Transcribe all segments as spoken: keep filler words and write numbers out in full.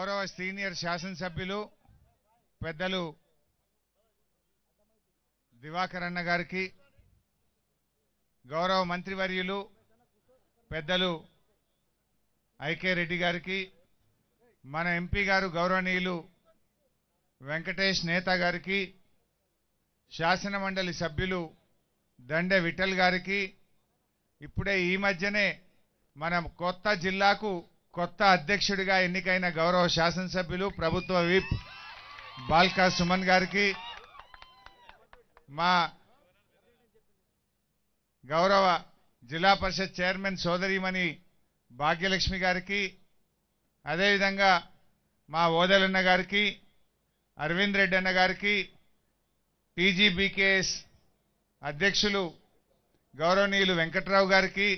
గౌరవ సీనియర్ శాసన సభ్యులు పెద్దలు దివాకర్ అన్న గారికి గౌరవ మంత్రివర్యులు పెద్దలు ఐకే రెడ్డి గారికి మన ఎంపీ గారు గౌరవనీయులు వెంకటేష్ నేత గారికి శాసన మండలి సభ్యులు దండే విఠల్ గారికి ఇప్పుడే ఈ మధ్యనే మన కొత్త జిల్లాకు కొత్త అధ్యక్షుడిగా ఎన్నికైన గౌరవ శాసన సభ్యులు ప్రభుత్వ విప్ బాల్కా సుమన్ గారికి మా గౌరవ జిల్లా పరిషత్ చైర్మన్ సోదరిమణి భాగ్యలక్ష్మి గారికి అదేవిధంగా మా ఓదెలన్న గారికి అరవింద్ రెడ్డి అన్న గారికి టీజీబీకేఎస్ అధ్యక్షులు గౌరవనీయులు వెంకట్రావు గారికి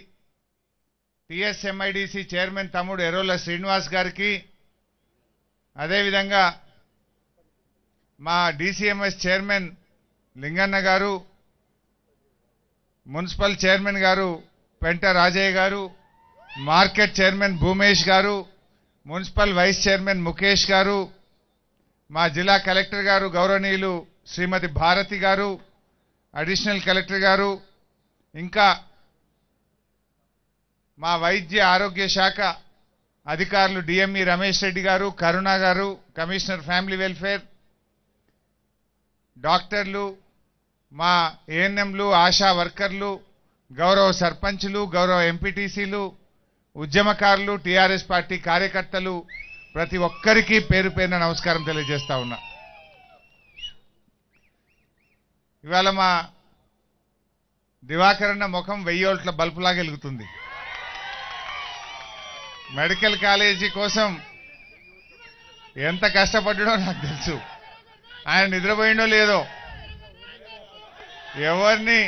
టీఎస్ఎంఐడిసి చైర్మన్ తమ్ముడు ఎర్రోల శ్రీనివాస్ గారికి అదేవిధంగా మా డీసీఎంఎస్ చైర్మన్ లింగన్న గారు మున్సిపల్ చైర్మన్ గారు పెంట రాజయ్య గారు మార్కెట్ చైర్మన్ భూమేష్ గారు మున్సిపల్ వైస్ చైర్మన్ ముఖేష్ గారు మా జిల్లా కలెక్టర్ గారు గౌరవనీయులు శ్రీమతి భారతి గారు అడిషనల్ కలెక్టర్ గారు ఇంకా మా వైద్య ఆరోగ్య శాఖ అధికారులు డిఎంఈ రమేష్ రెడ్డి గారు కరుణ గారు కమిషనర్ ఫ్యామిలీ వెల్ఫేర్ డాక్టర్లు మా ఏఎన్ఎంలు ఆశా వర్కర్లు గౌరవ సర్పంచ్లు గౌరవ ఎంపీటీసీలు ఉద్యమకారులు టీఆర్ఎస్ పార్టీ కార్యకర్తలు ప్రతి ఒక్కరికి పేరు పేరున నమస్కారం తెలియజేస్తా ఉన్నా. ఇవాళ మా దివాకరన్న ముఖం వెయ్యి ఓట్ల బల్పులాగా వెలుగుతుంది. మెడికల్ కాలేజీ కోసం ఎంత కష్టపడ్డాడో నాకు తెలుసు. ఆయన నిద్రపోయిండో లేదో, ఎవరిని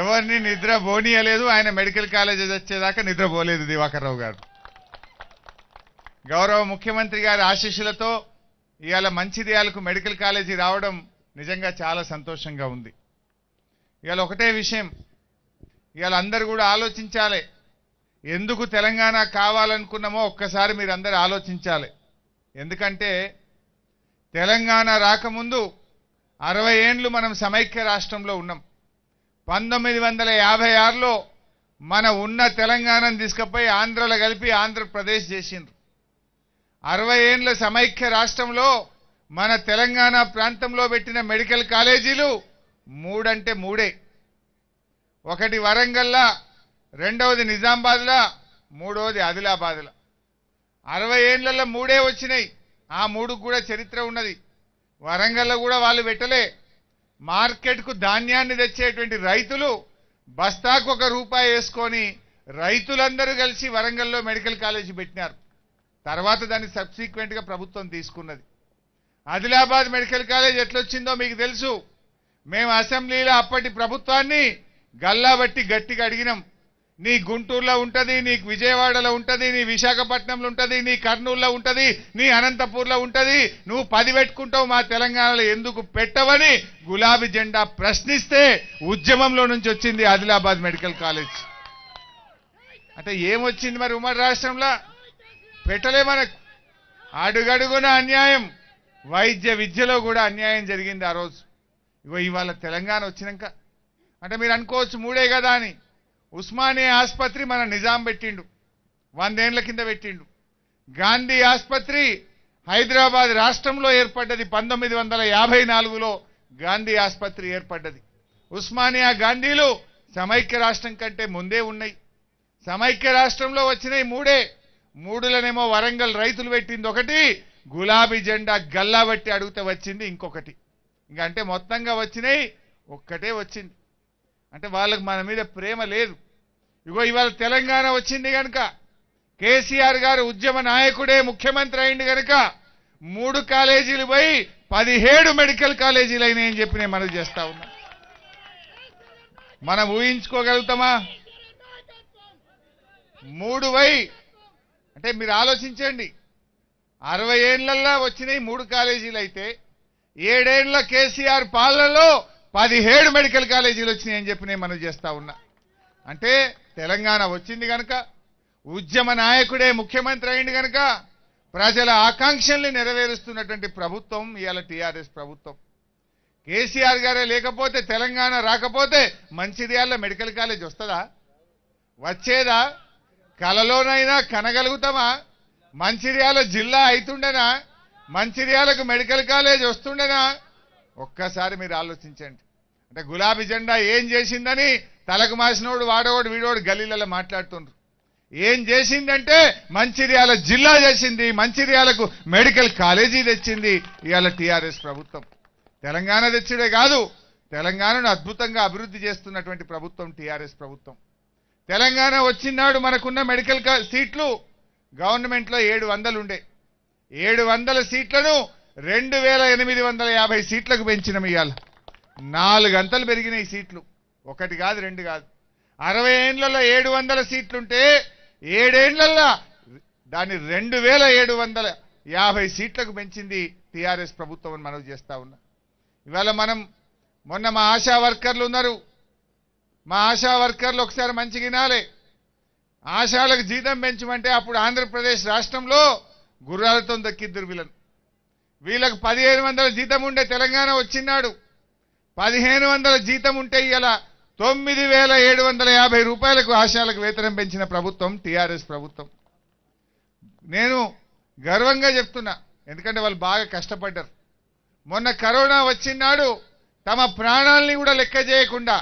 ఎవరిని నిద్ర పోనీయలేదు. ఆయన మెడికల్ కాలేజీ వచ్చేదాకా నిద్రపోలేదు దివాకర్ రావు గారు. గౌరవ ముఖ్యమంత్రి గారి ఆశీస్సులతో ఇవాళ మంచిర్యాలకు మెడికల్ కాలేజీ రావడం నిజంగా చాలా సంతోషంగా ఉంది. ఇవాళ ఒకటే విషయం, ఇవాళ అందరూ కూడా ఆలోచించాలి, ఎందుకు తెలంగాణ కావాలనుకున్నామో ఒక్కసారి మీరు అందరూ ఆలోచించాలి. ఎందుకంటే తెలంగాణ రాకముందు అరవై ఏండ్లు మనం సమైక్య రాష్ట్రంలో ఉన్నాం. పంతొమ్మిది వందల యాభై ఆరులో మన ఉన్న తెలంగాణను తీసుకుపోయి ఆంధ్రలో కలిపి ఆంధ్రప్రదేశ్ చేసిండ్రు. అరవై ఏండ్ల సమైక్య రాష్ట్రంలో మన తెలంగాణ ప్రాంతంలో పెట్టిన మెడికల్ కాలేజీలు మూడంటే మూడే. ఒకటి వరంగల్లా, రెండవది నిజామాబాద్లా, మూడవది ఆదిలాబాద్లా. అరవై ఏండ్లలో మూడే వచ్చినాయి. ఆ మూడు కూడా చరిత్ర ఉన్నది. వరంగల్లో కూడా వాళ్ళు పెట్టలే. మార్కెట్కు ధాన్యాన్ని తెచ్చేటువంటి రైతులు బస్తాకు ఒక రూపాయి వేసుకొని రైతులందరూ కలిసి వరంగల్లో మెడికల్ కాలేజీ పెట్టినారు. తర్వాత దాన్ని సబ్సిక్వెంట్గా ప్రభుత్వం తీసుకున్నది. ఆదిలాబాద్ మెడికల్ కాలేజ్ ఎట్లొచ్చిందో మీకు తెలుసు. మేము అసెంబ్లీలో అప్పటి ప్రభుత్వాన్ని గల్లాబట్టి గట్టిగా అడిగినాం, నీ గుంటూరులో ఉంటుంది, నీకు విజయవాడలో ఉంటుంది, నీ విశాఖపట్నంలో ఉంటుంది, నీ కర్నూలులో ఉంటుంది, నీ అనంతపూర్లో ఉంటుంది, నువ్వు పది పెట్టుకుంటావు, మా తెలంగాణలో ఎందుకు పెట్టవని గులాబీ జెండా ప్రశ్నిస్తే ఉద్యమంలో నుంచి వచ్చింది ఆదిలాబాద్ మెడికల్ కాలేజ్. అంటే ఏమొచ్చింది మరి? ఉమ్మడి రాష్ట్రంలో పెట్టలే. మనకు అడుగడుగున అన్యాయం, వైద్య విద్యలో కూడా అన్యాయం జరిగింది ఆ రోజు. ఇగో ఇవాళ తెలంగాణ వచ్చినాక అంటే మీరు అనుకోవచ్చు మూడే కదా అని. ఉస్మానియా ఆసుపత్రి మన నిజాం పెట్టిండు, వందేళ్ల కింద పెట్టిండు. గాంధీ ఆసుపత్రి హైదరాబాద్ రాష్ట్రంలో ఏర్పడ్డది, పంతొమ్మిది వందల యాభై నాలుగులో గాంధీ ఆసుపత్రి ఏర్పడ్డది. ఉస్మానియా గాంధీలు సమైక్య రాష్ట్రం కంటే ముందే ఉన్నాయి. సమైక్య రాష్ట్రంలో వచ్చినాయి మూడే. మూడులనేమో వరంగల్ రైతులు పెట్టింది ఒకటి, గులాబీ జెండా గల్లా బట్టి అడుగుతూ వచ్చింది ఇంకొకటి. ఇంకంటే మొత్తంగా వచ్చినాయి ఒక్కటే వచ్చింది. అంటే వాళ్ళకు మన మీద ప్రేమ లేదు. ఇగో ఇవాళ తెలంగాణ వచ్చింది కనుక, కేసీఆర్ గారు ఉద్యమ నాయకుడే ముఖ్యమంత్రి అయింది కనుక మూడు కాలేజీలు పోయి పదిహేడు మెడికల్ కాలేజీలు అయినాయని చెప్పి నేను మనవి చేస్తా ఉన్నా. మనం ఊహించుకోగలుగుతామా? మూడు వై అంటే మీరు ఆలోచించండి. అరవై ఏళ్లల్లో వచ్చినాయి మూడు కాలేజీలు అయితే, ఏడేళ్ల కేసీఆర్ పాలనలో పదిహేడు మెడికల్ కాలేజీలు వచ్చినాయని చెప్పి నేను మనవి చేస్తా ఉన్నా. అంటే తెలంగాణ వచ్చింది కనుక, ఉద్యమ నాయకుడే ముఖ్యమంత్రి అయింది కనుక, ప్రజల ఆకాంక్షల్ని నెరవేరుస్తున్నటువంటి ప్రభుత్వం ఇయాల టిఆర్ఎస్ ప్రభుత్వం। కేసీఆర్ గారే లేకపోతే తెలంగాణ రాకపోతే మంచిర్యాల మెడికల్ కాలేజ్ వస్తదా? వచ్చేదా? కలలోనైనా కనగలుగుతామా? మంచిర్యాల జిల్లా అవుతుండేనా? మంచిర్యాలకు మెడికల్ కాలేజ్ వస్తుండేనా? ఒక్కసారి మీరు ఆలోచించండి। అంటే గులాబీ జెండా ఏం చేసిందని తలకు మాసినోడు వాడోడు వీడోడు గల్లీలలో మాట్లాడుతుండ్రు। ఏం చేసిందంటే మంచిర్యాల జిల్లా చేసింది, మంచిర్యాలకు మెడికల్ కాలేజీ తెచ్చింది ఇవాళ టీఆర్ఎస్ ప్రభుత్వం। తెలంగాణ తెచ్చుడే కాదు, తెలంగాణను అద్భుతంగా అభివృద్ధి చేస్తున్నటువంటి ప్రభుత్వం టీఆర్ఎస్ ప్రభుత్వం। తెలంగాణ వచ్చినాడు మనకున్న మెడికల్ సీట్లు గవర్నమెంట్లో ఏడు వందలు ఉండే ఏడు వందల సీట్లను రెండు వేల ఎనిమిది వందల యాభై సీట్లకు పెంచినాం। ఇవాళ నాలుగు గంటలు పెరిగినాయి సీట్లు, ఒకటి కాదు రెండు కాదు। అరవై ఏళ్లలో ఏడు వందల సీట్లుంటే ఏడేళ్లలో దాన్ని రెండు వేల ఏడు వందల యాభై సీట్లకు పెంచింది టీఆర్ఎస్ ప్రభుత్వం అని మనవి చేస్తా ఉన్నా। ఇవాళ మనం మొన్న మా ఆశా వర్కర్లు ఉన్నారు, మా ఆశా వర్కర్లు ఒకసారి మంచి వినాలి। ఆశాలకు జీతం పెంచమంటే అప్పుడు ఆంధ్రప్రదేశ్ రాష్ట్రంలో గుర్రాలతో దక్కిద్దరు వీళ్ళను। వీళ్ళకు పదిహేను వందల జీతం ఉండే తెలంగాణ వచ్చినాడు, పదిహేను వందల జీతం ఉంటే ఇలా తొమ్మిది వేల ఏడు వందల యాభై రూపాయలకు ఆశాలకు వేతనం పెంచిన ప్రభుత్వం టీఆర్ఎస్ ప్రభుత్వం। నేను గర్వంగా చెప్తున్నా, ఎందుకంటే వాళ్ళు బాగా కష్టపడ్డారు। మొన్న కరోనా వచ్చినాడు తమ ప్రాణాలని కూడా లెక్క చేయకుండా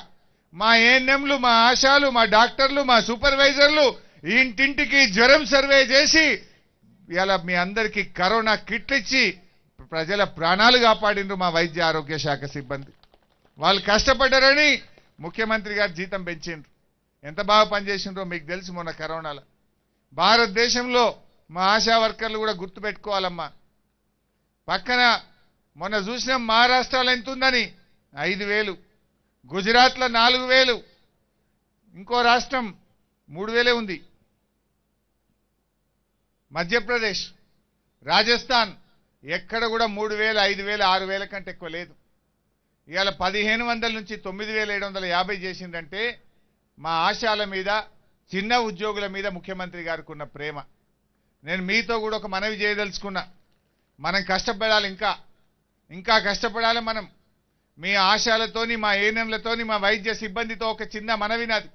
మా ఏఎన్ఎంలు, మా ఆశాలు, మా డాక్టర్లు, మా సూపర్వైజర్లు ఇంటింటికి జ్వరం సర్వే చేసి ఇలా మీ అందరికీ కరోనా కిట్లిచ్చి ప్రజల ప్రాణాలు కాపాడినరు మా వైద్య ఆరోగ్య శాఖ సిబ్బంది। వాళ్ళు కష్టపడ్డారని ముఖ్యమంత్రి గారు జీతం పెంచిండ్రు। ఎంత బాగా పనిచేసిండ్రో మీకు తెలుసు మొన్న కరోనాలో। భారతదేశంలో మా ఆశా వర్కర్లు కూడా గుర్తుపెట్టుకోవాలమ్మా। పక్కన మొన్న చూసిన మహారాష్ట్రలో ఎంత ఉందని ఐదు వేలు, గుజరాత్లో నాలుగు వేలు, ఇంకో రాష్ట్రం మూడు వేలే ఉంది, మధ్యప్రదేశ్, రాజస్థాన్ ఎక్కడ కూడా మూడు వేలు ఐదు వేలు ఆరు వేల కంటే ఎక్కువ లేదు। ఇవాళ పదిహేను వందల నుంచి తొమ్మిది వేల ఏడు వందల యాభై చేసిందంటే మా ఆశాల మీద, చిన్న ఉద్యోగుల మీద ముఖ్యమంత్రి గారికి ఉన్న ప్రేమ। నేను మీతో కూడా ఒక మనవి చేయదలుచుకున్నా, మనం కష్టపడాలి, ఇంకా ఇంకా కష్టపడాలి మనం। మీ ఆశాలతోని, మా ఏఎన్ఎంలతోని, మా వైద్య సిబ్బందితో ఒక చిన్న మనవి నాది।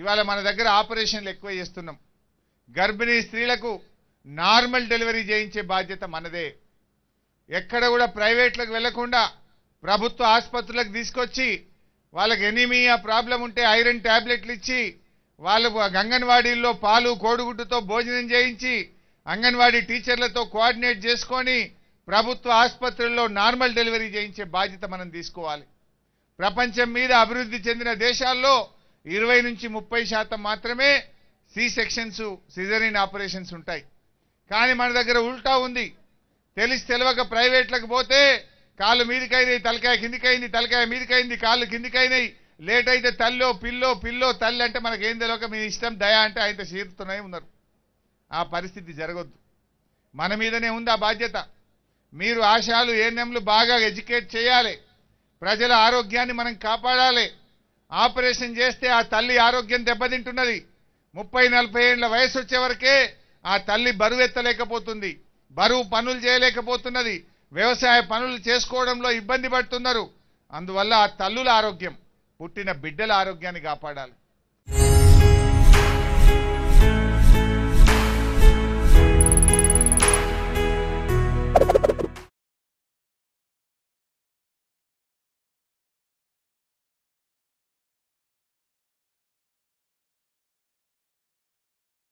ఇవాళ మన దగ్గర ఆపరేషన్లు ఎక్కువ చేస్తున్నాం, గర్భిణీ స్త్రీలకు నార్మల్ డెలివరీ చేయించే బాధ్యత మనదే। ఎక్కడ కూడా ప్రైవేట్లకు వెళ్లకుండా ప్రభుత్వ ఆసుపత్రులకు తీసుకొచ్చి వాళ్ళకి ఎనీమియా ప్రాబ్లం ఉంటే ఐరన్ ట్యాబ్లెట్లు ఇచ్చి, వాళ్ళు అంగన్వాడీల్లో పాలు కోడిగుడ్డుతో భోజనం చేయించి, అంగన్వాడీ టీచర్లతో కోఆర్డినేట్ చేసుకొని ప్రభుత్వ ఆసుపత్రుల్లో నార్మల్ డెలివరీ చేయించే బాధ్యత మనం తీసుకోవాలి। ప్రపంచం మీద అభివృద్ధి చెందిన దేశాల్లో ఇరవై నుంచి ముప్పై శాతం మాత్రమే సి సెక్షన్స్, సిజరీన్ ఆపరేషన్స్ ఉంటాయి, కానీ మన దగ్గర ఉల్టా ఉంది। తెలిసి తెలియక ప్రైవేట్లకు పోతే కాళ్ళు మీదికైనాయి, తలకాయ కిందికైంది, తలకాయ మీదికైంది, కాళ్ళు కిందికైనాయి, లేట్ అయితే తల్లో పిల్లో, పిల్లో తల్లి అంటే మనకేం తెలియక మీ ఇష్టం దయా అంటే ఆయనతో చీరుతూనే ఉన్నారు। ఆ పరిస్థితి జరగొద్దు, మన మీదనే ఉంది ఆ బాధ్యత। మీరు ఆశాలు, ఏఎన్ఎంలు బాగా ఎడ్యుకేట్ చేయాలి, ప్రజల ఆరోగ్యాన్ని మనం కాపాడాలి। ఆపరేషన్ చేస్తే ఆ తల్లి ఆరోగ్యం దెబ్బతింటున్నది, ముప్పై నలభై ఏళ్ళ వయసు వచ్చే వరకే ఆ తల్లి బరువు ఎత్తలేకపోతుంది, బరువు పనులు చేయలేకపోతున్నది, వ్యవసాయ పనులు చేసుకోవడంలో ఇబ్బంది పడుతున్నారు। అందువల్ల ఆ తల్లుల ఆరోగ్యం, పుట్టిన బిడ్డల ఆరోగ్యాన్ని కాపాడాలి।